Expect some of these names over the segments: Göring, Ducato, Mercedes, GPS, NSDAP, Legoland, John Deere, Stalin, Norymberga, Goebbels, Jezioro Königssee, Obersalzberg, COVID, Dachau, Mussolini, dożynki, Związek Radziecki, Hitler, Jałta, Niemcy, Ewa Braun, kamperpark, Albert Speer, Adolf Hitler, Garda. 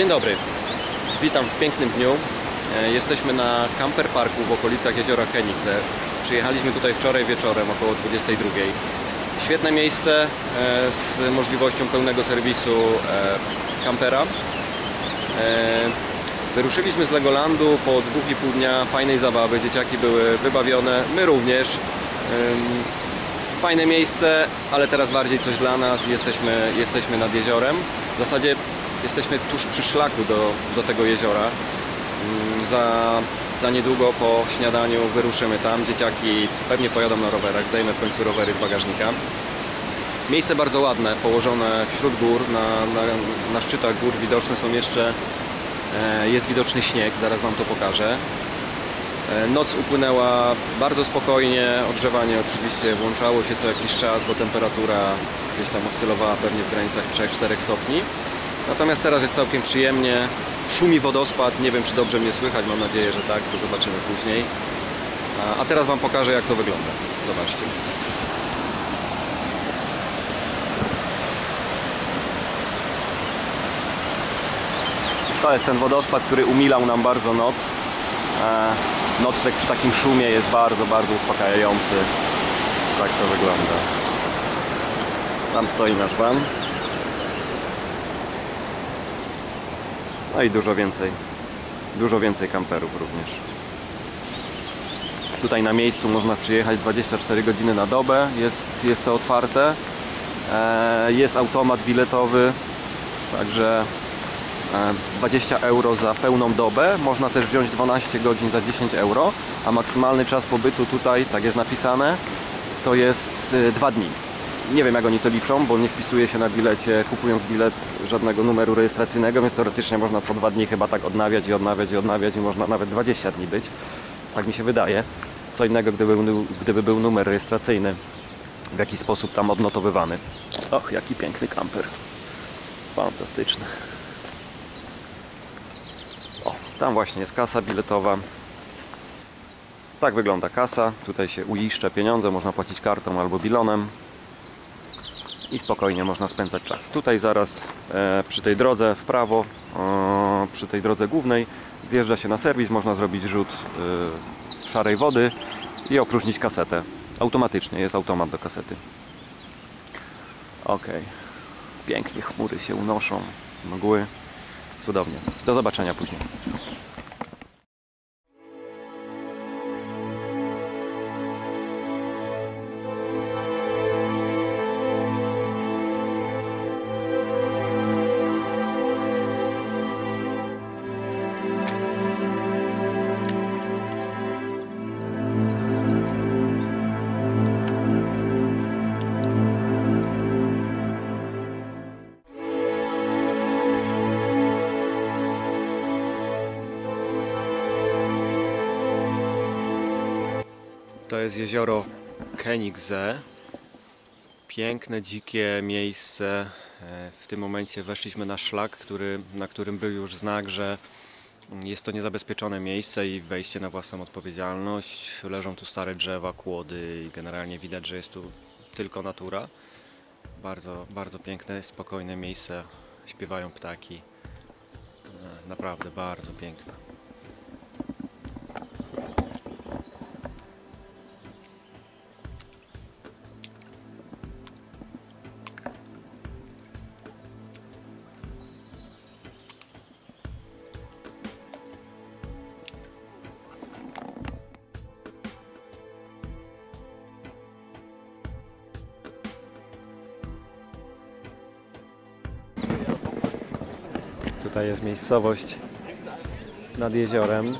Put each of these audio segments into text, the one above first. Dzień dobry, witam w pięknym dniu. Jesteśmy na camper parku w okolicach jeziora Königssee. Przyjechaliśmy tutaj wczoraj wieczorem około 22. Świetne miejsce z możliwością pełnego serwisu kampera. Wyruszyliśmy z Legolandu po 2,5 dnia fajnej zabawy. Dzieciaki były wybawione, my również. Fajne miejsce, ale teraz bardziej coś dla nas. Jesteśmy nad jeziorem. W zasadzie jesteśmy tuż przy szlaku do tego jeziora. Za niedługo po śniadaniu wyruszymy tam. Dzieciaki pewnie pojadą na rowerach. Zdejmę w końcu rowery z bagażnika. Miejsce bardzo ładne, położone wśród gór. Na szczytach gór widoczne są jeszcze... Jest widoczny śnieg, zaraz Wam to pokażę. Noc upłynęła bardzo spokojnie, ogrzewanie oczywiście włączało się co jakiś czas, bo temperatura gdzieś tam oscylowała pewnie w granicach 3-4 stopni. Natomiast teraz jest całkiem przyjemnie, szumi wodospad, nie wiem czy dobrze mnie słychać, mam nadzieję, że tak, to zobaczymy później. A teraz Wam pokażę jak to wygląda, zobaczcie. To jest ten wodospad, który umilał nam bardzo noc. Nocleg przy takim szumie jest bardzo, bardzo uspokajający. Tak to wygląda. Tam stoi nasz van. No i dużo więcej kamperów również. Tutaj na miejscu można przyjechać 24 godziny na dobę. Jest to otwarte. Jest automat biletowy. Także 20 € za pełną dobę, można też wziąć 12 godzin za 10 €, a maksymalny czas pobytu tutaj, tak jest napisane, to jest 2 dni. Nie wiem jak oni to liczą, bo nie wpisuje się na bilecie, kupując bilet, żadnego numeru rejestracyjnego, więc teoretycznie można co 2 dni chyba tak odnawiać i można nawet 20 dni być. Tak mi się wydaje. Co innego, gdyby był numer rejestracyjny w jakiś sposób tam odnotowywany. Och, jaki piękny kamper. Fantastyczny. Tam właśnie jest kasa biletowa. Tak wygląda kasa. Tutaj się uiszcza pieniądze. Można płacić kartą albo bilonem. I spokojnie można spędzać czas. Tutaj zaraz przy tej drodze w prawo, przy tej drodze głównej zjeżdża się na serwis. Można zrobić rzut szarej wody i opróżnić kasetę. Automatycznie jest automat do kasety. Ok. Pięknie chmury się unoszą. Mgły. Cudownie. Do zobaczenia później. To jest jezioro Königssee. Piękne, dzikie miejsce. W tym momencie weszliśmy na szlak, na którym był już znak, że jest to niezabezpieczone miejsce i wejście na własną odpowiedzialność. Leżą tu stare drzewa, kłody i generalnie widać, że jest tu tylko natura. Bardzo, bardzo piękne, spokojne miejsce. Śpiewają ptaki. Naprawdę bardzo piękne. Tutaj jest miejscowość nad jeziorem.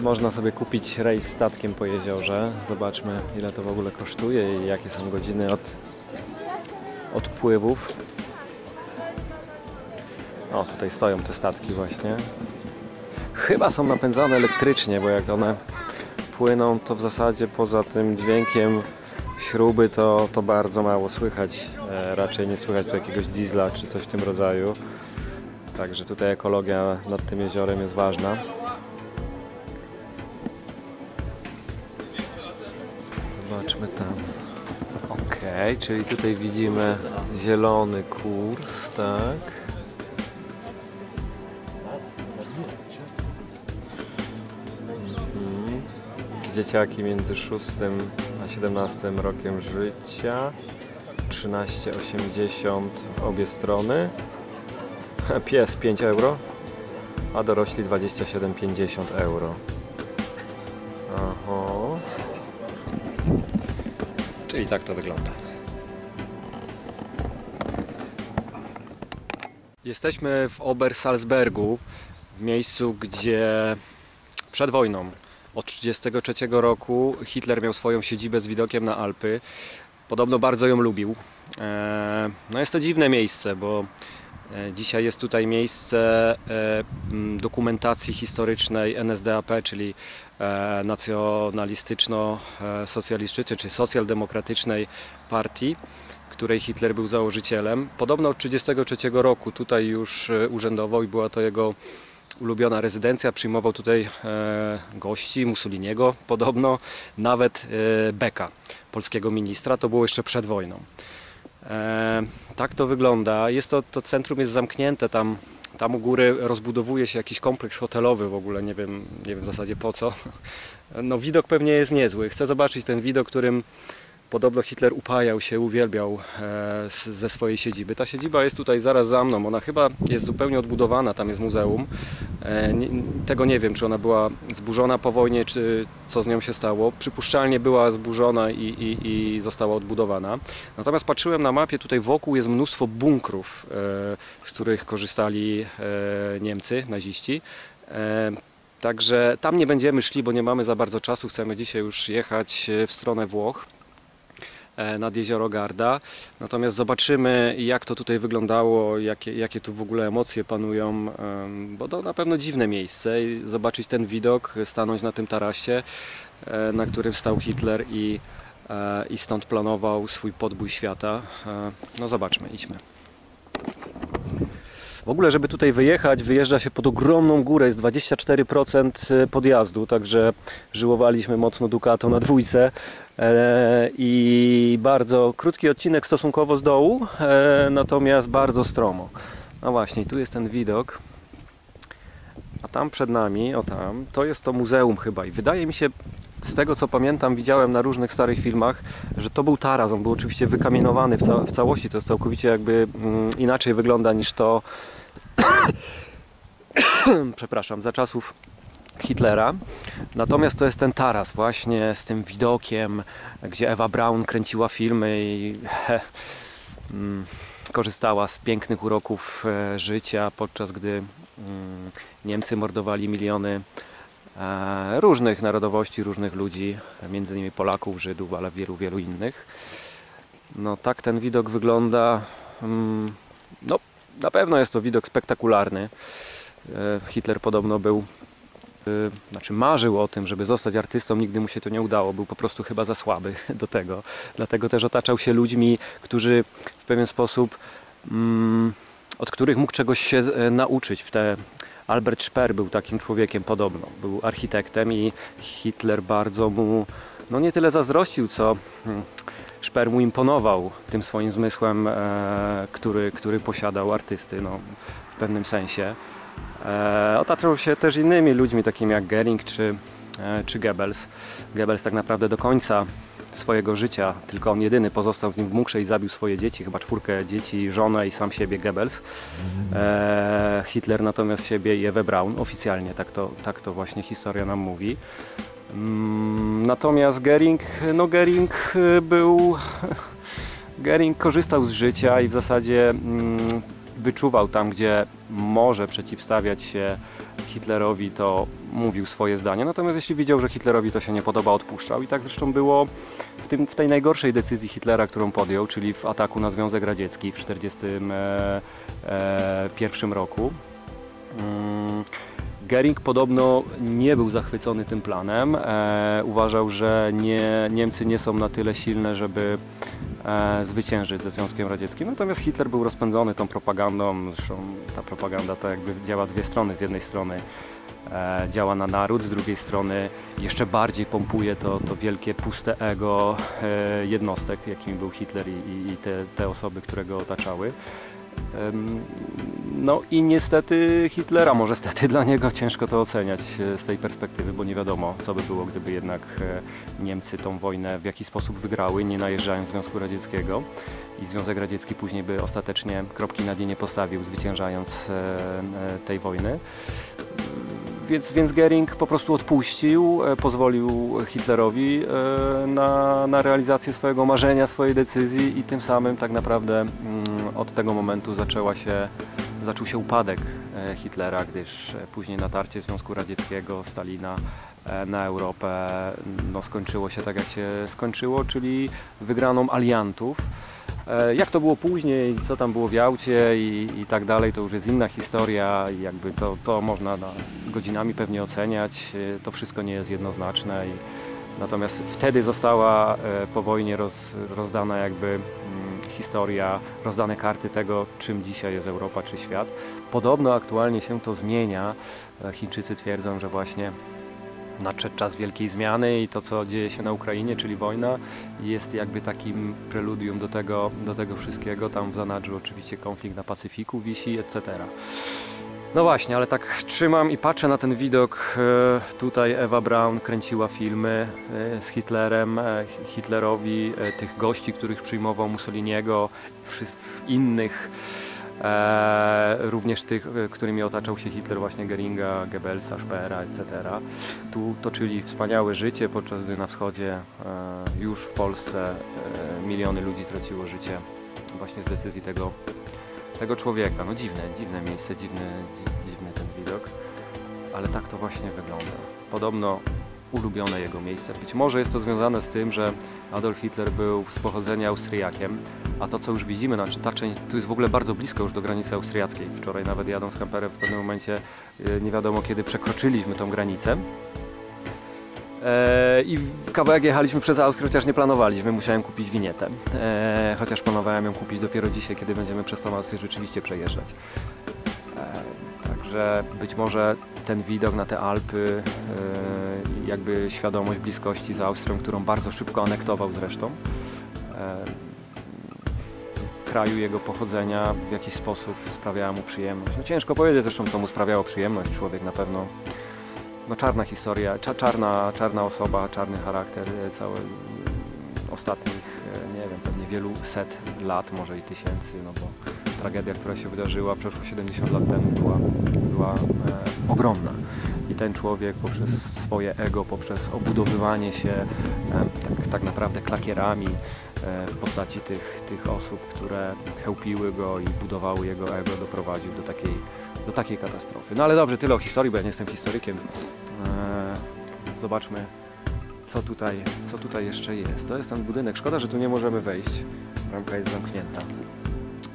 Można sobie kupić rejs statkiem po jeziorze. Zobaczmy ile to w ogóle kosztuje i jakie są godziny odpływów. O, tutaj stoją te statki właśnie. Chyba są napędzane elektrycznie, bo jak one płyną, to w zasadzie poza tym dźwiękiem śruby to bardzo mało słychać, raczej nie słychać tu jakiegoś diesla czy coś w tym rodzaju. Także tutaj ekologia nad tym jeziorem jest ważna. Zobaczmy tam. Ok. Okej, czyli tutaj widzimy zielony kurs, tak? Dzieciaki między 6 a 17 rokiem życia. 13,80 w obie strony. Pies 5 euro, a dorośli 27,50 euro. Aha. Czyli tak to wygląda. Jesteśmy w Obersalzbergu, w miejscu, gdzie przed wojną od 1933 roku Hitler miał swoją siedzibę z widokiem na Alpy. Podobno bardzo ją lubił. No jest to dziwne miejsce, bo dzisiaj jest tutaj miejsce dokumentacji historycznej NSDAP, czyli nacjonalistyczno-socjalistycznej, czy socjaldemokratycznej partii, której Hitler był założycielem. Podobno od 1933 roku tutaj już urzędował i była to jego ulubiona rezydencja. Przyjmował tutaj gości, Mussoliniego podobno, nawet Beka, polskiego ministra. To było jeszcze przed wojną. Tak to wygląda. Jest to centrum jest zamknięte, tam u góry rozbudowuje się jakiś kompleks hotelowy w ogóle, nie wiem w zasadzie po co. No widok pewnie jest niezły. Chcę zobaczyć ten widok, którym podobno Hitler upajał się, uwielbiał ze swojej siedziby. Ta siedziba jest tutaj zaraz za mną, ona chyba jest zupełnie odbudowana, tam jest muzeum. Tego nie wiem, czy ona była zburzona po wojnie, czy co z nią się stało. Przypuszczalnie była zburzona i została odbudowana. Natomiast patrzyłem na mapie, tutaj wokół jest mnóstwo bunkrów, z których korzystali Niemcy, naziści. Także tam nie będziemy szli, bo nie mamy za bardzo czasu. Chcemy dzisiaj już jechać w stronę Włoch, nad jezioro Garda. Natomiast zobaczymy, jak to tutaj wyglądało, jakie tu w ogóle emocje panują, bo to na pewno dziwne miejsce. I zobaczyć ten widok, stanąć na tym tarasie, na którym stał Hitler i stąd planował swój podbój świata. No zobaczmy, idźmy. W ogóle, żeby tutaj wyjechać, wyjeżdża się pod ogromną górę, jest 24% podjazdu, także żyłowaliśmy mocno Ducato na dwójce i bardzo krótki odcinek stosunkowo z dołu, natomiast bardzo stromo. No właśnie, tu jest ten widok, a tam przed nami, o tam, to jest to muzeum chyba i wydaje mi się, z tego co pamiętam, widziałem na różnych starych filmach, że to był taras, on był oczywiście wykamienowany w całości, to jest całkowicie jakby inaczej wygląda niż to przepraszam, za czasów Hitlera. Natomiast to jest ten taras właśnie z tym widokiem, gdzie Ewa Braun kręciła filmy i korzystała z pięknych uroków życia, podczas gdy Niemcy mordowali miliony różnych narodowości, różnych ludzi, między innymi Polaków, Żydów, ale wielu, wielu innych. No tak ten widok wygląda. No na pewno jest to widok spektakularny. Hitler podobno był, znaczy marzył o tym, żeby zostać artystą, nigdy mu się to nie udało, był po prostu chyba za słaby do tego. Dlatego też otaczał się ludźmi, którzy w pewien sposób, od których mógł czegoś się nauczyć. Albert Speer był takim człowiekiem podobno, był architektem i Hitler bardzo mu, no nie tyle zazdrościł, co Speer mu imponował tym swoim zmysłem, który posiadał artysty, no, w pewnym sensie. Otaczał się też innymi ludźmi, takimi jak Göring czy Goebbels. Goebbels tak naprawdę do końca swojego życia, tylko on jedyny pozostał z nim w mukrze i zabił swoje dzieci, chyba 4 dzieci, żonę i sam siebie, Goebbels. Hitler natomiast siebie i Ewę Braun, oficjalnie tak to właśnie historia nam mówi. Natomiast Göring korzystał z życia i w zasadzie wyczuwał tam, gdzie może przeciwstawiać się Hitlerowi, to mówił swoje zdanie, natomiast jeśli widział, że Hitlerowi to się nie podoba, odpuszczał i tak zresztą było w tej najgorszej decyzji Hitlera, którą podjął, czyli w ataku na Związek Radziecki w 1941 roku. Göring podobno nie był zachwycony tym planem, uważał, że Niemcy nie są na tyle silne, żeby zwyciężyć ze Związkiem Radzieckim. Natomiast Hitler był rozpędzony tą propagandą, zresztą ta propaganda to jakby działa dwie strony. Z jednej strony działa na naród, z drugiej strony jeszcze bardziej pompuje to wielkie, puste ego jednostek, jakim był Hitler i te osoby, które go otaczały. No i niestety Hitlera, może stety dla niego, ciężko to oceniać z tej perspektywy, bo nie wiadomo, co by było, gdyby jednak Niemcy tą wojnę w jakiś sposób wygrały, nie najeżdżając Związku Radzieckiego. I Związek Radziecki później by ostatecznie kropki nad i nie postawił, zwyciężając tej wojny. Więc Göring po prostu odpuścił, pozwolił Hitlerowi na realizację swojego marzenia, swojej decyzji i tym samym tak naprawdę od tego momentu zaczął się upadek Hitlera, gdyż później natarcie Związku Radzieckiego, Stalina na Europę no, skończyło się tak, jak się skończyło, czyli wygraną aliantów. Jak to było później, co tam było w Jałcie i tak dalej, to już jest inna historia i jakby to można godzinami pewnie oceniać, to wszystko nie jest jednoznaczne. Natomiast wtedy została po wojnie rozdana jakby historia, rozdane karty tego, czym dzisiaj jest Europa czy świat. Podobno aktualnie się to zmienia. Chińczycy twierdzą, że właśnie nadszedł czas wielkiej zmiany i to, co dzieje się na Ukrainie, czyli wojna, jest jakby takim preludium do tego wszystkiego. Tam w zanadrzu oczywiście konflikt na Pacyfiku wisi, etc. No właśnie, ale tak trzymam i patrzę na ten widok. Tutaj Ewa Braun kręciła filmy z Hitlerem, Hitlerowi, tych gości, których przyjmował, Mussoliniego, innych, również tych, którymi otaczał się Hitler, właśnie Göringa, Goebbelsa, Speera, etc. Tu toczyli wspaniałe życie, podczas gdy na wschodzie, już w Polsce, miliony ludzi traciło życie właśnie z decyzji tego człowieka. No dziwne miejsce, dziwny ten widok, ale tak to właśnie wygląda. Podobno ulubione jego miejsce. Być może jest to związane z tym, że Adolf Hitler był z pochodzenia Austriakiem, a to, co już widzimy, znaczy ta część tu jest w ogóle bardzo blisko już do granicy austriackiej. Wczoraj nawet jadąc kamperem w pewnym momencie nie wiadomo kiedy przekroczyliśmy tą granicę. I kawałek jechaliśmy przez Austrię, chociaż nie planowaliśmy, musiałem kupić winietę. Chociaż planowałem ją kupić dopiero dzisiaj, kiedy będziemy przez tą Austrię rzeczywiście przejeżdżać. Także być może ten widok na te Alpy, jakby świadomość bliskości z Austrią, którą bardzo szybko anektował zresztą, kraju jego pochodzenia w jakiś sposób sprawiała mu przyjemność. No ciężko powiedzieć zresztą, co mu sprawiało przyjemność. Człowiek na pewno, no czarna historia, czarna osoba, czarny charakter, cały ostatnich, nie wiem, pewnie wielu set lat, może i tysięcy, no bo tragedia, która się wydarzyła przeszło 70 lat temu była ogromna. I ten człowiek poprzez swoje ego, poprzez obudowywanie się tak naprawdę klakierami w postaci tych osób, które chełpiły go i budowały jego ego, doprowadził do takiej katastrofy. No ale dobrze, tyle o historii, bo ja nie jestem historykiem. Zobaczmy, co tutaj jeszcze jest. To jest ten budynek. Szkoda, że tu nie możemy wejść. Ramka jest zamknięta.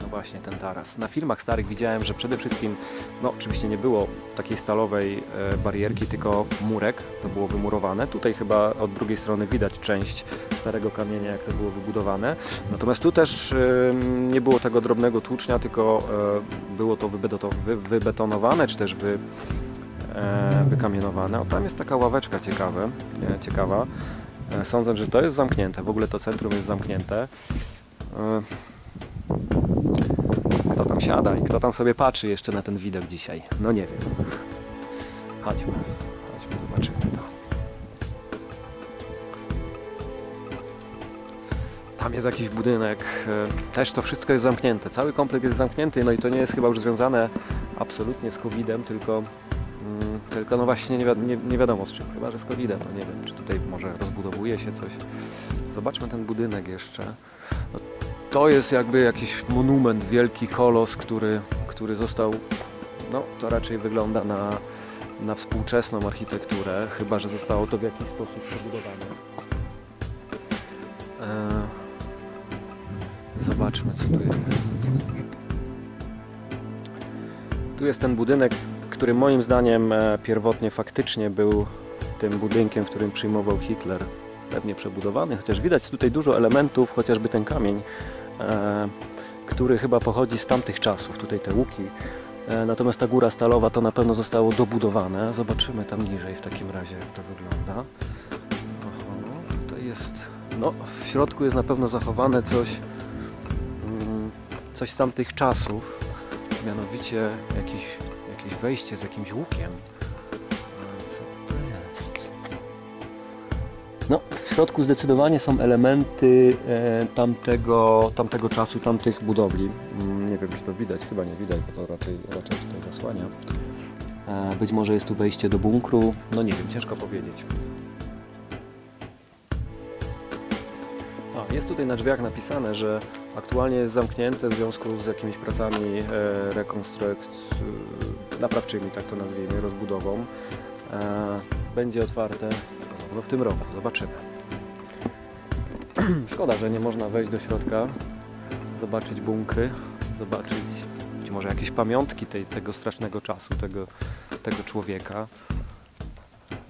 No właśnie, ten taras. Na filmach starych widziałem, że przede wszystkim, no oczywiście nie było takiej stalowej barierki, tylko murek. To było wymurowane. Tutaj chyba od drugiej strony widać część starego kamienia, jak to było wybudowane. Natomiast tu też nie było tego drobnego tłucznia, tylko było to wybetonowane, czy też wykamienowane. O, tam jest taka ławeczka ciekawa. Sądzę, że to jest zamknięte. W ogóle to centrum jest zamknięte. Kto tam siada i kto tam sobie patrzy jeszcze na ten widok dzisiaj? No nie wiem. Chodźmy, zobaczymy to. Tam jest jakiś budynek, też to wszystko jest zamknięte, cały komplet jest zamknięty, no i to nie jest chyba już związane absolutnie z COVID-em, tylko no właśnie nie wiadomo z czym, chyba że z COVID-em, no nie wiem, czy tutaj może rozbudowuje się coś. Zobaczmy ten budynek jeszcze. No, to jest jakby jakiś monument, wielki kolos, który został, no to raczej wygląda na współczesną architekturę, chyba że zostało to w jakiś sposób przebudowane. Zobaczmy, co tu jest. Tu jest ten budynek, który moim zdaniem pierwotnie faktycznie był tym budynkiem, w którym przyjmował Hitler. Pewnie przebudowany, chociaż widać tutaj dużo elementów, chociażby ten kamień, który chyba pochodzi z tamtych czasów. Tutaj te łuki Natomiast ta góra stalowa to na pewno zostało dobudowane. Zobaczymy tam niżej w takim razie, jak to wygląda. Oho, tutaj jest, no w środku jest na pewno zachowane coś z tamtych czasów, mianowicie jakieś wejście z jakimś łukiem. Co to jest? No, w środku zdecydowanie są elementy tamtego czasu, tamtych budowli. Nie wiem, czy to widać, chyba nie widać, bo to raczej tutaj zasłania. Być może jest tu wejście do bunkru, no nie wiem, ciężko powiedzieć. Jest tutaj na drzwiach napisane, że aktualnie jest zamknięte w związku z jakimiś pracami naprawczymi, tak to nazwijmy, rozbudową. Będzie otwarte w tym roku, zobaczymy. Szkoda, że nie można wejść do środka, zobaczyć bunkry, zobaczyć być może jakieś pamiątki tego strasznego czasu, tego człowieka,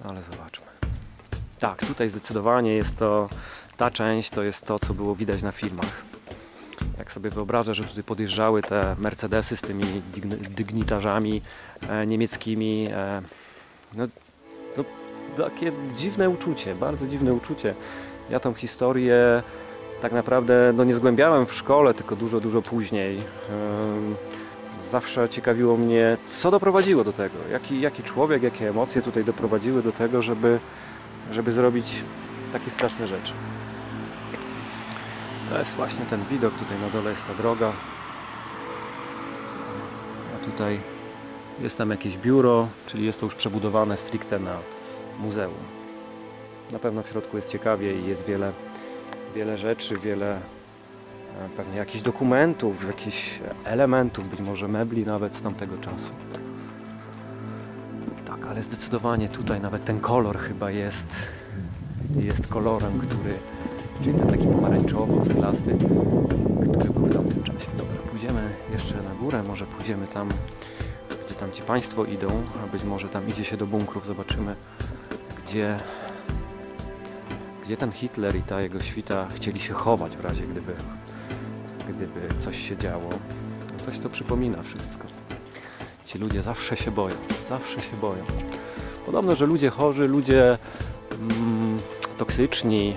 ale zobaczmy. Tak, tutaj zdecydowanie jest to. Ta część to jest to, co było widać na filmach. Jak sobie wyobrażę, że tutaj podjeżdżały te Mercedesy z tymi dygnitarzami niemieckimi. No, takie dziwne uczucie, bardzo dziwne uczucie. Ja tą historię tak naprawdę nie zgłębiałem w szkole, tylko dużo, dużo później. Zawsze ciekawiło mnie, co doprowadziło do tego. Jaki człowiek, jakie emocje tutaj doprowadziły do tego, żeby zrobić takie straszne rzeczy. To jest właśnie ten widok, tutaj na dole jest ta droga, a tutaj jest tam jakieś biuro, czyli jest to już przebudowane stricte na muzeum. Na pewno w środku jest ciekawie i jest wiele rzeczy, wiele pewnie jakichś dokumentów, jakichś elementów, być może mebli nawet z tamtego czasu. Tak, ale zdecydowanie tutaj nawet ten kolor chyba jest kolorem, czyli ten taki pomarańczowo-ceglasty, który był w tamtym czasie. Dobra, pójdziemy jeszcze na górę, może pójdziemy tam, gdzie tam ci Państwo idą, a być może tam idzie się do bunkrów, zobaczymy, gdzie ten Hitler i ta jego świta chcieli się chować w razie, gdyby coś się działo. Coś to przypomina wszystko. Ci ludzie zawsze się boją, zawsze się boją. Podobno, że ludzie chorzy, ludzie toksyczni,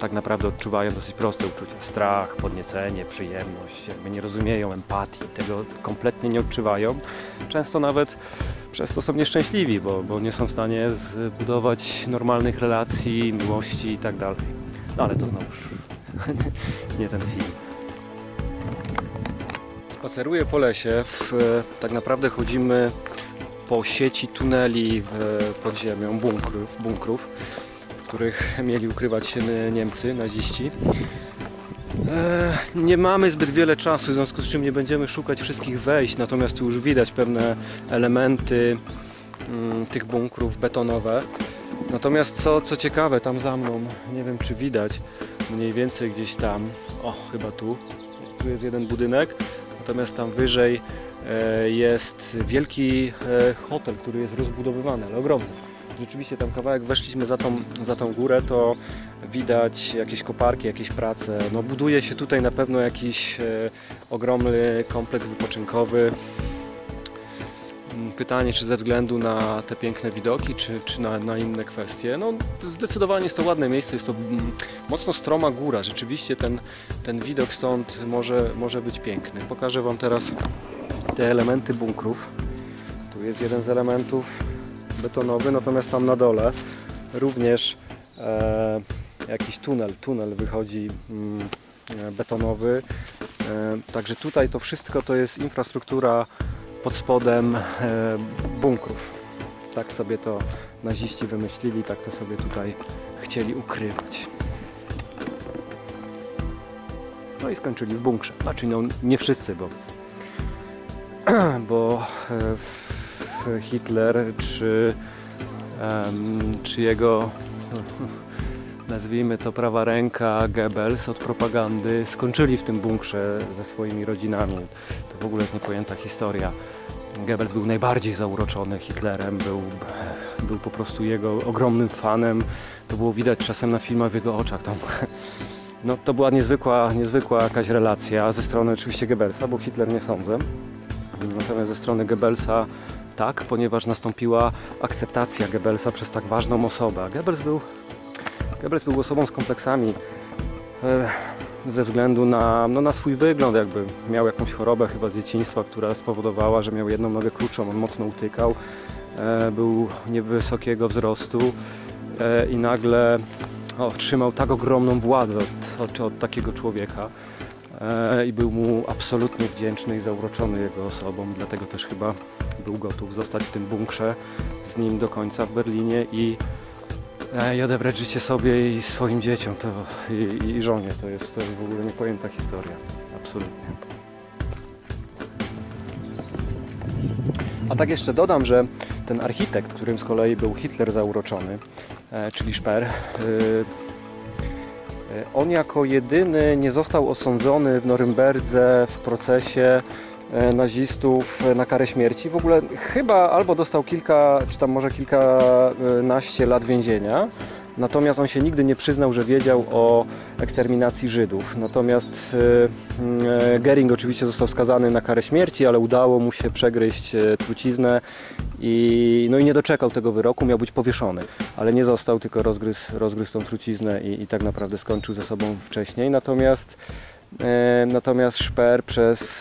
tak naprawdę odczuwają dosyć proste uczucia. Strach, podniecenie, przyjemność, jakby nie rozumieją empatii, tego kompletnie nie odczuwają. Często nawet przez to są nieszczęśliwi, bo nie są w stanie zbudować normalnych relacji, miłości i tak dalej. No ale to znowuż nie ten film. Spaceruję po lesie, tak naprawdę chodzimy po sieci tuneli pod ziemią, bunkrów, w których mieli ukrywać się Niemcy, naziści. Nie mamy zbyt wiele czasu, w związku z czym nie będziemy szukać wszystkich wejść, natomiast tu już widać pewne elementy tych bunkrów betonowe. Natomiast co ciekawe, tam za mną, nie wiem czy widać, mniej więcej gdzieś tam, chyba tu jest jeden budynek, natomiast tam wyżej jest wielki hotel, który jest rozbudowywany, ale ogromny. Rzeczywiście tam kawałek weszliśmy za tą górę, to widać jakieś koparki, jakieś prace. No, buduje się tutaj na pewno jakiś ogromny kompleks wypoczynkowy. Pytanie, czy ze względu na te piękne widoki, czy na inne kwestie. No, zdecydowanie jest to ładne miejsce, jest to mocno stroma góra. Rzeczywiście ten widok stąd może być piękny. Pokażę Wam teraz te elementy bunkrów. Tu jest jeden z elementów betonowy, natomiast tam na dole również jakiś tunel wychodzi betonowy. Także tutaj to wszystko to jest infrastruktura pod spodem bunkrów. Tak sobie to naziści wymyślili, tak to sobie tutaj chcieli ukrywać. No i skończyli w bunkrze. Znaczy no, nie wszyscy, bo Hitler czy jego, nazwijmy to, prawa ręka Goebbels od propagandy skończyli w tym bunkrze ze swoimi rodzinami. To w ogóle jest niepojęta historia. Goebbels był najbardziej zauroczony Hitlerem, był po prostu jego ogromnym fanem. To było widać czasem na filmach w jego oczach. No, to była niezwykła jakaś relacja ze strony oczywiście Goebbelsa, bo Hitler nie sądzę. Natomiast ze strony Goebbelsa tak, ponieważ nastąpiła akceptacja Goebbelsa przez tak ważną osobę. Goebbels był osobą z kompleksami ze względu na, no, na swój wygląd. Jakby miał jakąś chorobę chyba z dzieciństwa, która spowodowała, że miał jedną nogę krótszą. On mocno utykał, był niewysokiego wzrostu i nagle otrzymał tak ogromną władzę od takiego człowieka. I był mu absolutnie wdzięczny i zauroczony jego osobą, dlatego też chyba był gotów zostać w tym bunkrze z nim do końca w Berlinie i odebrać życie sobie i swoim dzieciom i żonie. To jest w ogóle niepojęta historia, absolutnie. A tak jeszcze dodam, że ten architekt, którym z kolei był Hitler zauroczony, czyli Speer, on jako jedyny nie został osądzony w Norymberdze w procesie nazistów na karę śmierci. W ogóle chyba albo dostał kilka, czy tam może kilkanaście lat więzienia. Natomiast on się nigdy nie przyznał, że wiedział o eksterminacji Żydów. Natomiast Göring oczywiście został skazany na karę śmierci, ale udało mu się przegryźć truciznę i nie doczekał tego wyroku, miał być powieszony. Ale nie został, tylko rozgryzł tą truciznę i tak naprawdę skończył ze sobą wcześniej. Natomiast Speer przez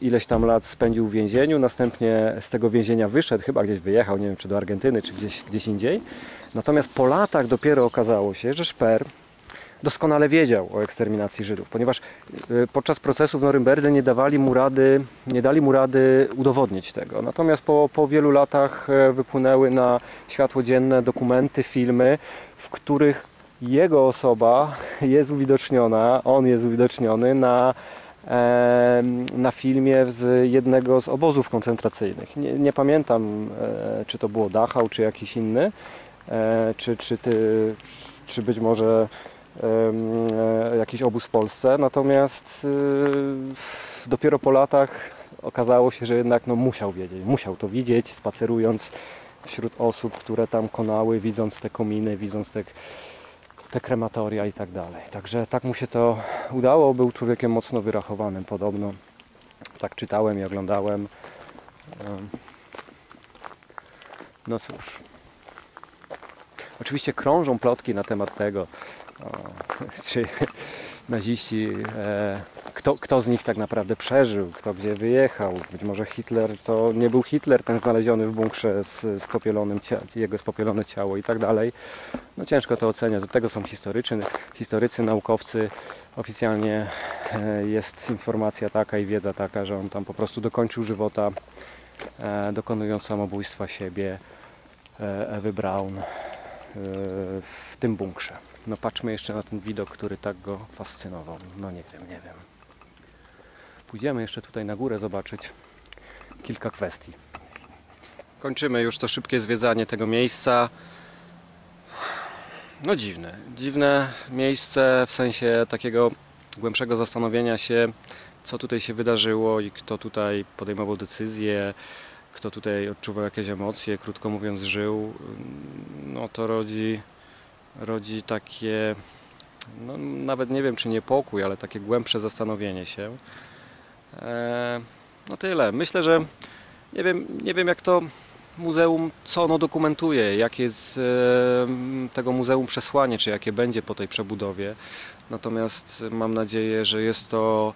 ileś tam lat spędził w więzieniu, następnie z tego więzienia wyszedł, chyba gdzieś wyjechał, nie wiem czy do Argentyny, czy gdzieś indziej. Natomiast po latach dopiero okazało się, że Speer doskonale wiedział o eksterminacji Żydów, ponieważ podczas procesu w Norymberdze nie dali mu rady udowodnić tego. Natomiast po wielu latach wypłynęły na światło dzienne dokumenty, filmy, w których jego osoba jest uwidoczniona, on jest uwidoczniony na filmie z jednego z obozów koncentracyjnych. Nie pamiętam, czy to było Dachau, czy jakiś inny, czy być może jakiś obóz w Polsce. Natomiast dopiero po latach okazało się, że jednak no, musiał wiedzieć, musiał to widzieć, spacerując wśród osób, które tam konały, widząc te kominy, widząc te krematoria i tak dalej. Także tak mu się to udało. Był człowiekiem mocno wyrachowanym podobno. Tak czytałem i oglądałem. No cóż. Oczywiście krążą plotki na temat tego, czy naziści, kto z nich tak naprawdę przeżył, kto gdzie wyjechał. Być może Hitler to nie był Hitler ten znaleziony w bunkrze jego spopielone ciało i tak dalej. No ciężko to oceniać, do tego są historycy, naukowcy. Oficjalnie jest informacja taka i wiedza taka, że on tam po prostu dokończył żywota, dokonując samobójstwa siebie, Ewy Braun, w tym bunkrze. No patrzmy jeszcze na ten widok, który tak go fascynował. No nie wiem. Pójdziemy jeszcze tutaj na górę zobaczyć kilka kwestii. Kończymy już to szybkie zwiedzanie tego miejsca. No dziwne miejsce w sensie takiego głębszego zastanowienia się, co tutaj się wydarzyło i kto tutaj podejmował decyzje, kto tutaj odczuwał jakieś emocje, krótko mówiąc żył. No to rodzi takie, no nawet nie wiem czy niepokój, ale takie głębsze zastanowienie się. No tyle. Myślę, że nie wiem jak to muzeum, co ono dokumentuje, jakie jest tego muzeum przesłanie, czy jakie będzie po tej przebudowie. Natomiast mam nadzieję, że jest to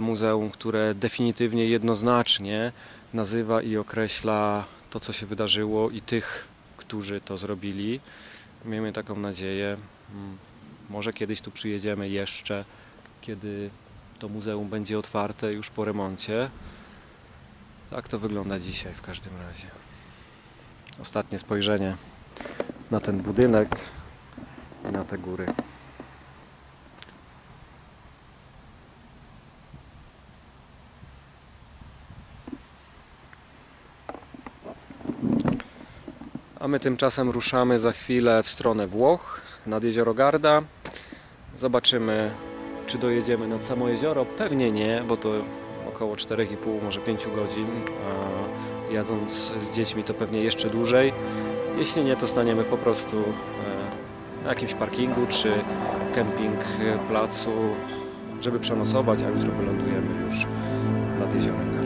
muzeum, które definitywnie, jednoznacznie nazywa i określa to, co się wydarzyło i tych, którzy to zrobili. Miejmy taką nadzieję. Może kiedyś tu przyjedziemy jeszcze, kiedy to muzeum będzie otwarte już po remoncie. Tak to wygląda dzisiaj w każdym razie. Ostatnie spojrzenie na ten budynek i na te góry. A my tymczasem ruszamy za chwilę w stronę Włoch, nad jezioro Garda. Zobaczymy, czy dojedziemy nad samo jezioro. Pewnie nie, bo to około 4,5, może 5 godzin. A jadąc z dziećmi to pewnie jeszcze dłużej. Jeśli nie, to staniemy po prostu na jakimś parkingu czy kemping placu, żeby przenocować, a jutro wylądujemy już nad jeziorem.